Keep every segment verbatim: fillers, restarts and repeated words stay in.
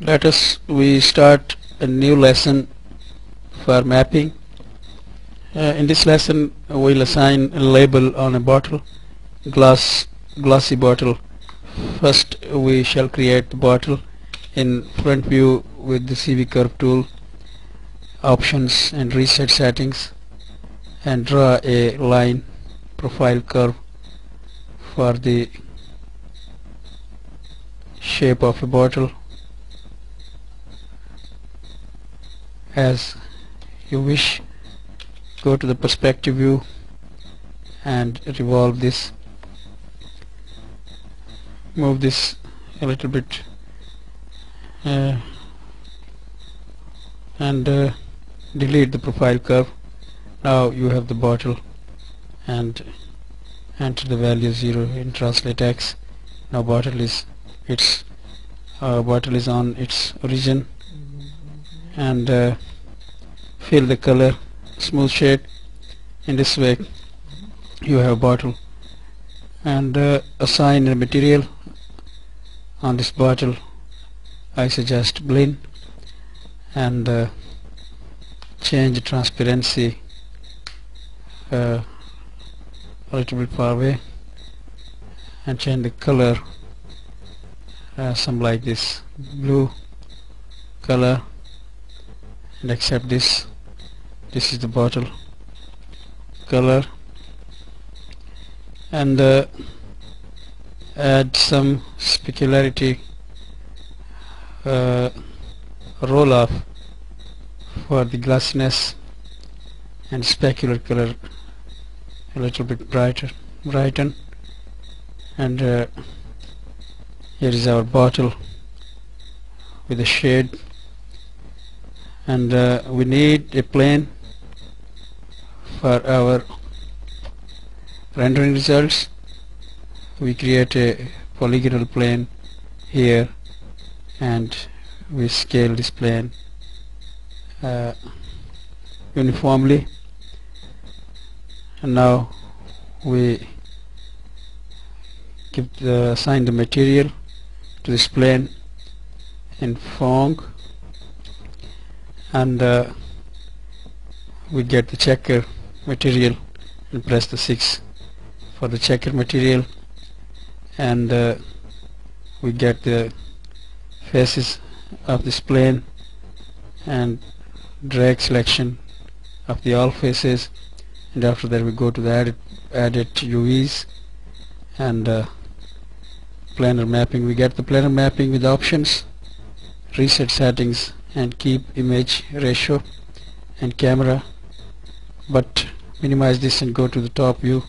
Let us we start a new lesson for mapping. Uh, in this lesson we'll assign a label on a bottle, glass glossy bottle. First we shall create the bottle in front view with the C V curve tool, options and reset settings, and draw a line profile curve for the shape of a bottle as you wish. Go to the perspective view and revolve this, move this a little bit, uh, and uh, delete the profile curve. Now you have the bottle, and enter the value zero in translate X. Now bottle is its uh, bottle is on its origin, and uh, fill the color smooth shade. In this way you have a bottle, and uh, assign a material on this bottle. I suggest Blinn, and uh, change the transparency uh, a little bit far away, and change the color uh, some like this blue color, and accept this. This is the bottle color, and uh, add some specularity uh, roll off for the glassiness, and specular color a little bit brighter, brighten, and uh, here is our bottle with a shade. And uh, we need a plane for our rendering results. We create a polygonal plane here, and we scale this plane uh, uniformly. And now we give the, assign the material to this plane in Phong, and uh, we get the checker material and press the six for the checker material, and uh, we get the faces of this plane, and drag selection of the all faces, and after that we go to the edit, edit U Vs, and uh, planar mapping. We get the planar mapping with options, reset settings, and keep image ratio and camera, but minimize this and go to the top view,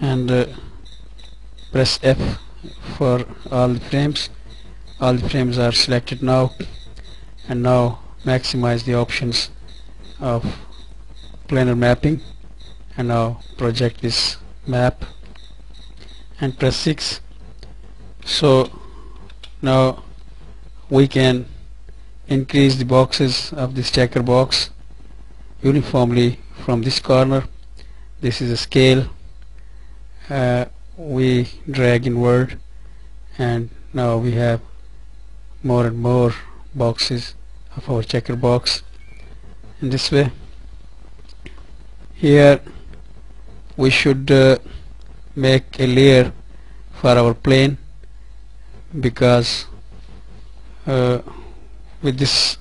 and uh, press F for all the frames. All the frames are selected now, and now maximize the options of planar mapping, and now project this map and press six. So now we can increase the boxes of this checker box uniformly from this corner. This is a scale. Uh, we drag inward, and now we have more and more boxes of our checker box. In this way, here we should uh, make a layer for our plane, because uh, with this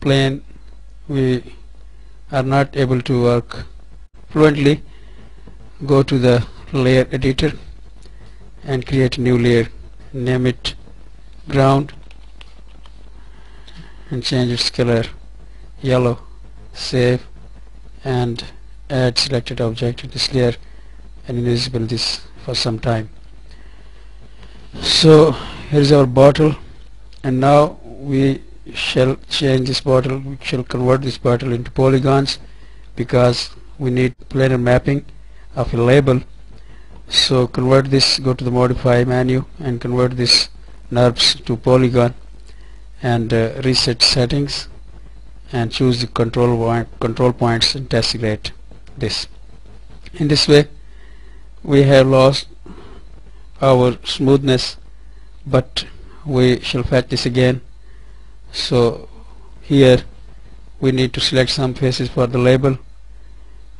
plane we are not able to work fluently. Go to the layer editor and create a new layer, name it ground, and change its color yellow. Save and add selected object to this layer and invisible this for some time. So here is our bottle, and now we shall change this bottle. We shall convert this bottle into polygons, because we need planar mapping of a label. So convert this, go to the modify menu and convert this NURBS to polygon, and uh, reset settings and choose the control point, control points and tessellate this. In this way we have lost our smoothness, but we shall fetch this again. So here we need to select some faces for the label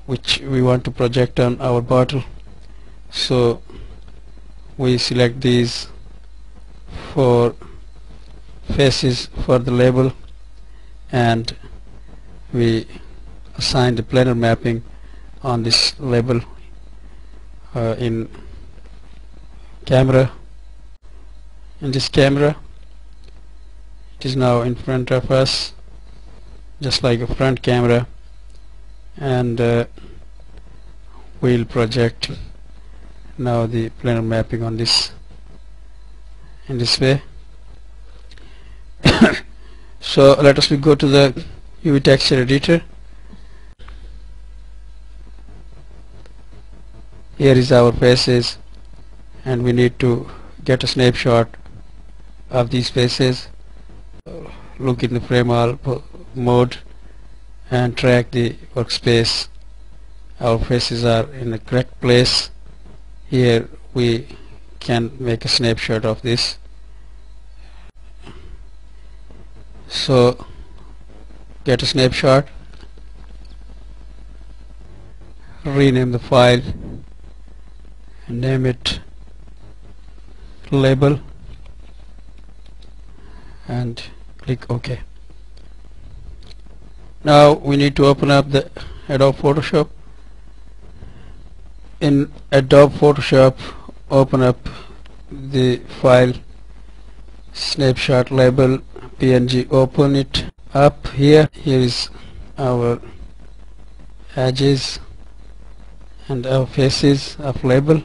which we want to project on our bottle. So we select these four faces for the label and we assign the planar mapping on this label uh, in camera. In this camera, it is now in front of us, just like a front camera, and uh, we'll project now the planar mapping on this in this way. So let us go to the U V texture editor. Here is our faces, and we need to get a snapshot of these faces. Look in the frame all mode and track the workspace. Our faces are in the correct place. Here we can make a snapshot of this. So get a snapshot, rename the file, name it label, and click OK. Now we need to open up the Adobe Photoshop. In Adobe Photoshop, open up the file snapshot label P N G, open it up. Here here is our edges and our faces of label.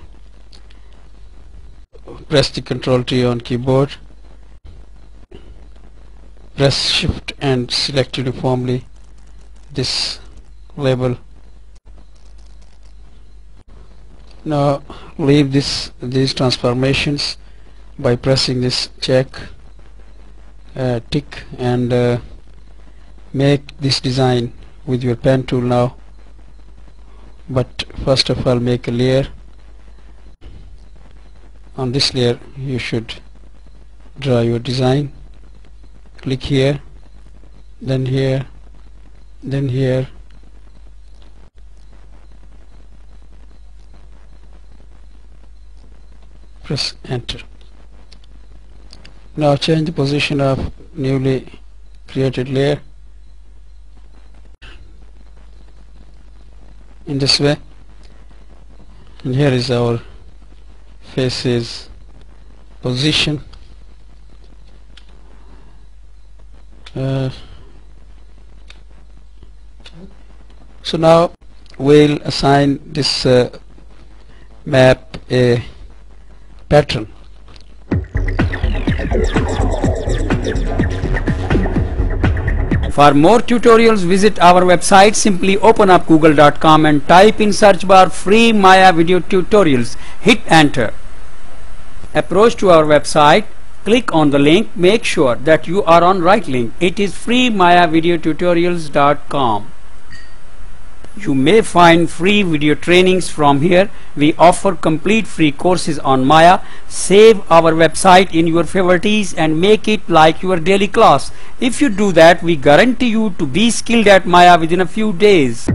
Press the Control T on keyboard, press Shift and select uniformly this label. Now leave this these transformations by pressing this check uh, tick and uh, make this design with your pen tool now, but first of all make a layer. On this layer you should draw your design. Click here, then here, then here, press enter. Now change the position of newly created layer in this way, and here is our faces position. Uh, so now we'll assign this uh, map a pattern. For more tutorials, visit our website. Simply open up google dot com and type in search bar free Maya video tutorials. Hit enter. Approach to our website. Click on the link. Make sure that you are on right link. It is free maya video tutorials dot com. You may find free video trainings from here. We offer complete free courses on Maya. Save our website in your favorites and make it like your daily class. If you do that, we guarantee you to be skilled at Maya within a few days.